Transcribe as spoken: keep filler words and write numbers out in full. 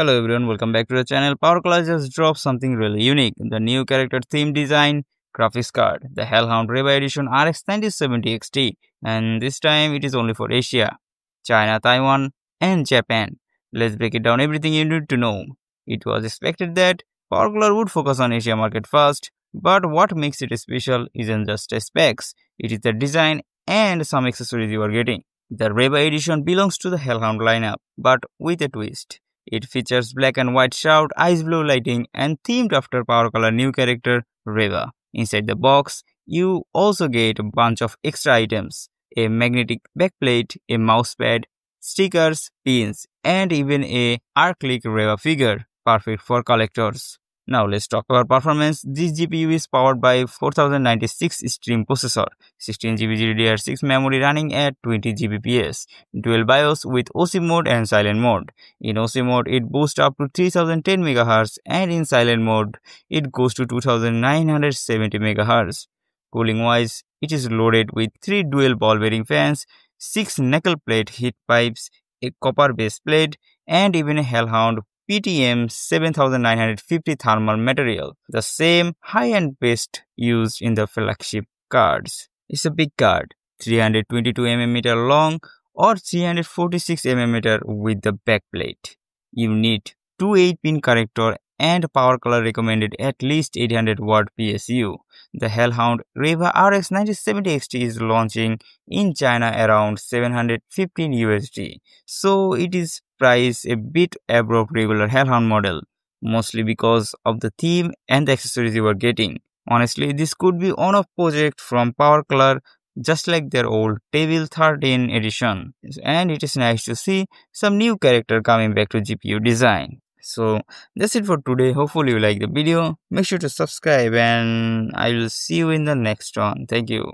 Hello everyone, welcome back to the channel. PowerColor just dropped something really unique, the new character theme design graphics card, the Hellhound Reva Edition R X ninety seventy X T, and this time it is only for Asia, China, Taiwan and Japan. Let's break it down everything you need to know. It was expected that PowerColor would focus on Asia market first, but what makes it special isn't just specs, it is the design and some accessories you are getting. The Reva Edition belongs to the Hellhound lineup, but with a twist. It features black and white shroud, ice blue lighting, and themed after PowerColor new character Reva. Inside the box, you also get a bunch of extra items, a magnetic backplate, a mousepad, stickers, pins, and even a R-Click Reva figure, perfect for collectors. Now let's talk about performance. This G P U is powered by four thousand ninety-six stream processor, sixteen gigabyte G D D R six memory running at twenty gigabits per second, dual BIOS with O C mode and silent mode. In O C mode, it boosts up to three thousand ten megahertz, and in silent mode, it goes to two thousand nine hundred seventy megahertz. Cooling wise, it is loaded with three dual ball bearing fans, six knuckle plate heat pipes, a copper base plate, and even a Hellhound P T M seven thousand nine hundred fifty thermal material, the same high-end paste used in the flagship cards. It's a big card, three hundred twenty-two millimeters long or three hundred forty-six millimeters with the backplate. You need two eight pin connector and PowerColor recommended at least eight hundred watt P S U. The Hellhound Reva R X ninety seventy X T is launching in China around seven hundred fifteen U S D, so it is priced a bit above regular Hellhound model, mostly because of the theme and the accessories you are getting. Honestly, this could be on-off project from PowerColor, just like their old Table thirteen edition, and it is nice to see some new character coming back to G P U design. So that's it for today. Hopefully you like the video. Make sure to subscribe and I will see you in the next one. Thank you.